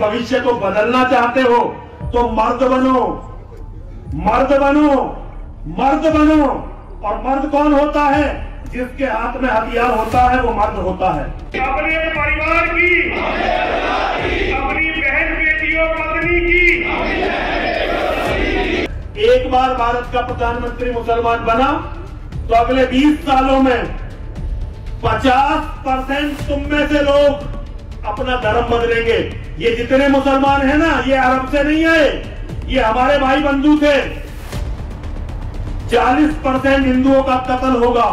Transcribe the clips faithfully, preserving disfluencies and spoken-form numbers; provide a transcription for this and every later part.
भविष्य को बदलना चाहते हो तो मर्द बनो, मर्द बनो, मर्द बनो। और मर्द कौन होता है? जिसके हाथ में हथियार होता है वो मर्द होता है। अपने परिवार की, अपनी बहन बेटियों पत्नी की। एक बार भारत का प्रधानमंत्री मुसलमान बना तो अगले बीस सालों में पचास परसेंट तुम में से लोग अपना धर्म बदलेंगे। ये जितने मुसलमान हैं ना, ये अरब से नहीं आए, ये हमारे भाई बंधु थे। चालीस परसेंट हिंदुओं का कत्ल होगा।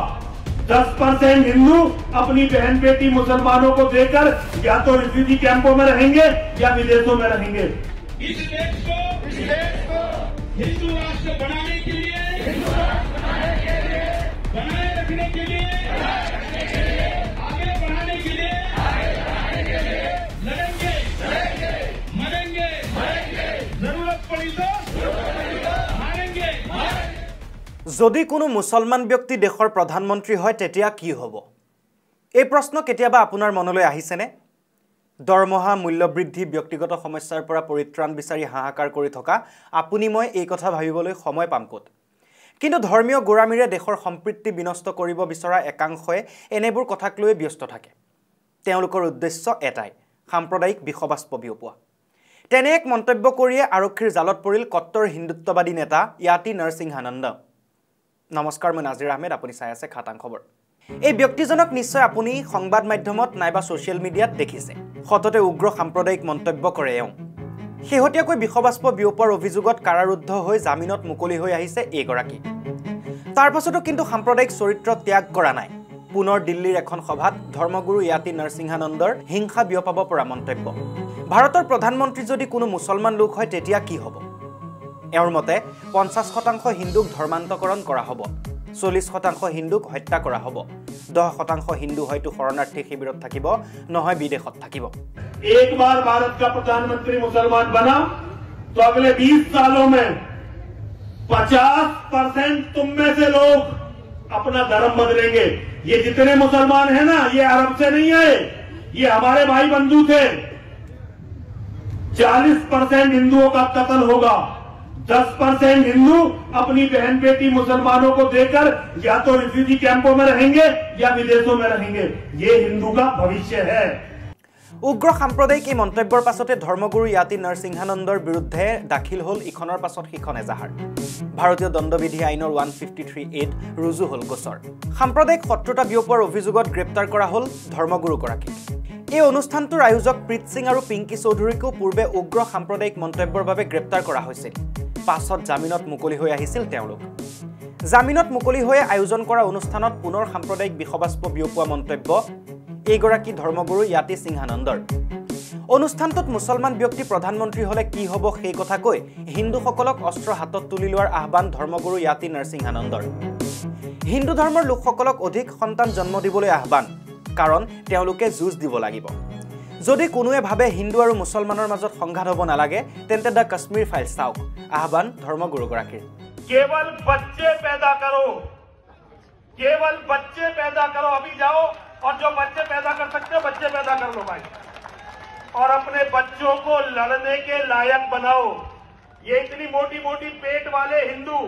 दस परसेंट हिंदू अपनी बहन बेटी मुसलमानों को देकर या तो रिफ्यूजी कैंपों में रहेंगे या विदेशों में रहेंगे। इस देश को, इस देश को हिंदू राष्ट्र बनाने के लिए, हिंदू राष्ट्र बनाने के लिए, बनाए रखने के लिए, आगे बढ़ाने के लिए, आगे बढ़ाने के लिए लड़ेंगे, लड़ेंगे, मरेंगे, मरेंगे, जरूरत पड़ी तो मारेंगे। यदि कोनो मुसलमान व्यक्ति देशर प्रधानमंत्री है तेतिया की हब? यह प्रश्न केतियाबा आपुनार मनले आहिसेने? दरमहा मूल्यवृद्धि व्यक्तिगत समस्यार परा परित्राण विचारी हाहाकार करि थका आपुनि मय एई कथा भाबिबोलै समय पाम कत? किन्तु धर्मीय गोरामिरे देशर सम्प्रीति विनष्ट करिब बिचरा एकांशय एनेबुर कथाक लय व्यस्त थाके। तेओलोकर उद्देश्य एटाई, साम्प्रदायिक विषबाष्प बियपोवा। तेने एक मन्तव्य करिये आरक्षीर जालत परिल कट्टर हिन्दुत्ववादी नेता यति नरसिंहानंद। नमस्कार, मैं नाजिर आहमेद, आपुनी चाई आछे खातां खबर। ए व्यक्तिजनक निश्चय आपुनी संबाद माध्यमत नाइबा सोशियल मीडियात देखिसे। सतते उग्र साम्प्रदायिक मन्तव्य करे एओ। शेहतियाकै विषबाष्प बियपार अभियोगत कारारुद्ध होइ जामिনত मुकलि होइ आहिसे एगराकी। तार पाछतो किन्तु साम्प्रदायिक चरित्र त्याग কৰা নাই। पुनर दिल्लीर एखन सभात धर्मगुरु यति नरसिंहानन्दर हिंसा बियपाब পৰা मन्तव्य। भारतर प्रधानमन्त्री यदि कोनो मुसलमान लोक হয় তেতিয়া কি হ'ব? एवर मते पचास शतांश हिंदूक धर्मान्तरण करा हब, चल्लिस शतांश हिंदूक हत्या करा हब, दस शतांश हिंदू हयतो शरणार्थी शिविरत थाकिब नहय विदेशत थाकिब। एक बार भारत का प्रधानमंत्री मुसलमान बना तो अगले बीस सालों में पचास परसेंट तुम में से लोग अपना धर्म बदलेंगे। ये जितने मुसलमान हैं ना, ये अरब से नहीं आए, ये हमारे भाई बंधु थे। चालीस परसेंट हिंदुओं का कत्ल होगा। दस परसेंट हिंदू अपनी बहन बेटी मुसलमानों को देकर या तो रिफ्यूजी कैंपों में रहेंगे या विदेशों में रहेंगे। ये हिंदू का भविष्य है। उग्र साम्प्रदायिक এই মন্তব্যৰ পাছতে ধৰ্মগুৰু यति নৰসিংহানন্দৰ বিৰুদ্ধে দাখিল হ'ল ইখনৰ পাছত সিখন এজাহাৰ। ভাৰতীয় দণ্ডবিধি আইনৰ এক পাঁচ তিনি আঠ ৰুজু হ'ল গোচৰ। সাম্প্ৰদায়িক শত্ৰুতা বিয়পৰ অভিযোগত গ্ৰেপ্তাৰ কৰা হ'ল ধৰ্মগুৰুগৰাকী। এই অনুষ্ঠানটোৰ আয়োজক প্ৰীত সিং আৰু পিংকি চৌধুৰীকো পূৰ্বে উগ্র সাম্প্ৰদায়িক মন্তব্যৰ বাবে গ্ৰেপ্তাৰ কৰা হৈছিল। पाছত জামিনত মুকলি হৈ আহিছিল তেওঁলোক। জামিনত মুকলি হৈ আয়োজন কৰা অনুষ্ঠানত পুনৰ সাম্প্ৰদায়িক বিষবাষ্প বিয়পোৱা মন্তব্য এইগৰাকী ধৰ্মগুৰু यति সিংহানন্দৰ। অনুষ্ঠানটোত মুছলমান ব্যক্তি প্ৰধানমন্ত্ৰী হলে কি হ'ব সেই কথা কৈ হিন্দুসকলক অস্ত্ৰ হাতত তুলি লোৱাৰ আহ্বান ধৰ্মগুৰু यति নৰসিংহানন্দৰ। হিন্দু ধৰ্মৰ লোকসকলক অধিক সন্তান জন্ম দিবলৈ আহ্বান, কাৰণ তেওঁলোকে যুঁজ দিব লাগিব। যদি কোনোৱে ভাবে হিন্দু আৰু মুছলমানৰ মাজত সংঘাত হ'ব নালাগে তেন্তে দা कश्मीर फाइल চাওক, आह्वान धर्मगुरुगराकीर। केवल बच्चे पैदा करो, केवल बच्चे पैदा करो। अभी जाओ और जो बच्चे पैदा कर सकते हो बच्चे पैदा कर लो भाई, और अपने बच्चों को लड़ने के लायक बनाओ। ये इतनी मोटी मोटी पेट वाले हिंदू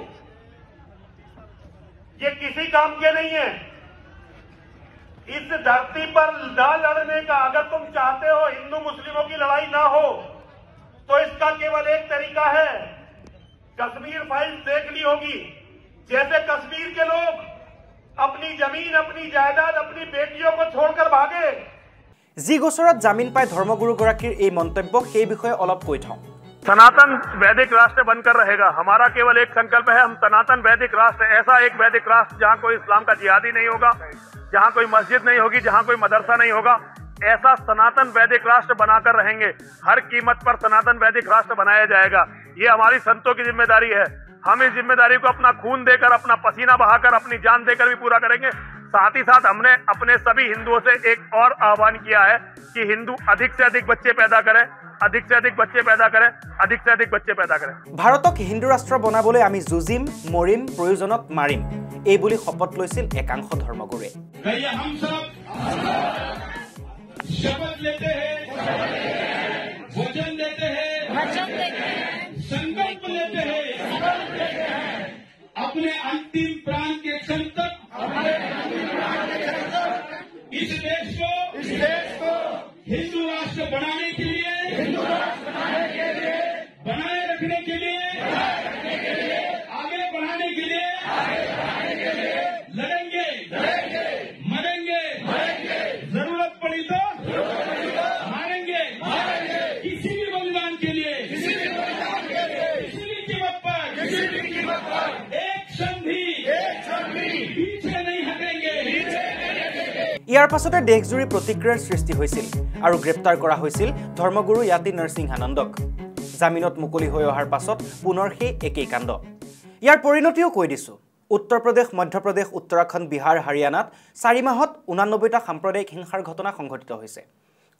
ये किसी काम के नहीं है। इस धरती पर ना लड़ने का, अगर तुम चाहते हो हिंदू मुस्लिमों की लड़ाई ना हो तो इसका केवल एक तरीका है, कश्मीर फाइल देख ली होगी। जैसे कश्मीर के लोग अपनी जमीन, अपनी जायदाद, अपनी बेटियों को छोड़कर भागे। जी गोचरत जमीन पाए धर्मगुरुगराकीर ये मंतव्य সেই বিষয়ে অলপ কৈ থওঁ। सनातन वैदिक राष्ट्र बनकर रहेगा। हमारा केवल एक संकल्प है, हम सनातन वैदिक राष्ट्र, ऐसा एक वैदिक राष्ट्र जहाँ कोई इस्लाम का जिहादी नहीं होगा, जहाँ कोई मस्जिद नहीं होगी, जहाँ कोई मदरसा नहीं होगा, ऐसा सनातन वैदिक राष्ट्र बनाकर रहेंगे। हर कीमत पर सनातन वैदिक राष्ट्र बनाया जाएगा। ये हमारी संतों की जिम्मेदारी है। हम इस जिम्मेदारी को अपना खून देकर, अपना पसीना बहाकर, अपनी जान देकर भी पूरा करेंगे। साथ ही साथ हमने अपने सभी हिंदुओं से एक और आह्वान किया है कि हिंदू अधिक से अधिक बच्चे पैदा करें, अधिक से अधिक बच्चे पैदा करें, अधिक से अधिक बच्चे पैदा करें। भारतक हिंदू राष्ट्र बनाबोले आमी जुजिम, मरिम, प्रयोजनक मारिम एई बुली शपथ लैसिल एकांश धर्मगुरुए। शपथ लेते हैं, भोजन अपने अंतिम प्राण के क्षण तक इस देश को इस देश को हिंदू राष्ट्र बनाने के लिए हिंदू राष्ट्र बनाने के लिए बनाए रखने के लिए आगे बढ़ाने के लिए आगे बढ़ाने के लिए लड़ेंगे लड़ेंगे मरेंगे मरेंगे जरूरत पड़ी तो मारेंगे मारेंगे किसी भी बलिदान के लिए किसी भी बलिदान के लिए किसी भी कीमत पर किसी भी कीमत पर एक क्षण भी एक क्षण भी पीछे नहीं हटेंगे पीछे नहीं हटेंगे। ইয়াৰ পাছতে দেশজুৰি প্ৰতিক্ৰিয়াৰ সৃষ্টি হৈছিল আৰু গ্ৰেপ্তাৰ কৰা হৈছিল ধৰ্মগুৰু यति নৰসিংহানন্দক। জামিনত মুকলি হৈ অহাৰ পাছত পুনৰ সেই একেই কাণ্ড। ইয়াৰ পৰিণতিও কৈ দিছো। उत्तर प्रदेश, मध्य प्रदेश, उत्तराखंड, बिहार, हरियाणात चारि माहत ऊनानब्बेटा साम्प्रदायिक हिंसार घटना संघटित হৈছে।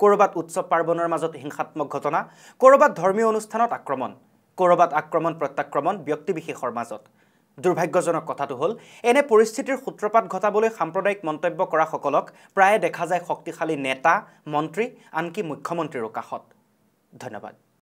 কৰবাত উৎসৱ পাৰ্বণৰ মাজত হিংসাত্মক ঘটনা, কৰবাত ধৰ্মীয় অনুষ্ঠানত আক্ৰমণ, কৰবাত আক্ৰমণ প্ৰত্যাক্ৰমণ ব্যক্তিবিশেষৰ মাজত। দুৰ্ভাগ্যজনক কথাটো হ'ল এনে পৰিস্থিতিৰ সূত্ৰপাত ঘটাবলৈ সাম্প্ৰদায়িক মন্তব্য কৰা সকলক প্ৰায়ে দেখা যায় শক্তিশালী নেতা, মন্ত্ৰী, আনকি মুখ্যমন্ত্ৰীৰ কাষত। ধন্যবাদ।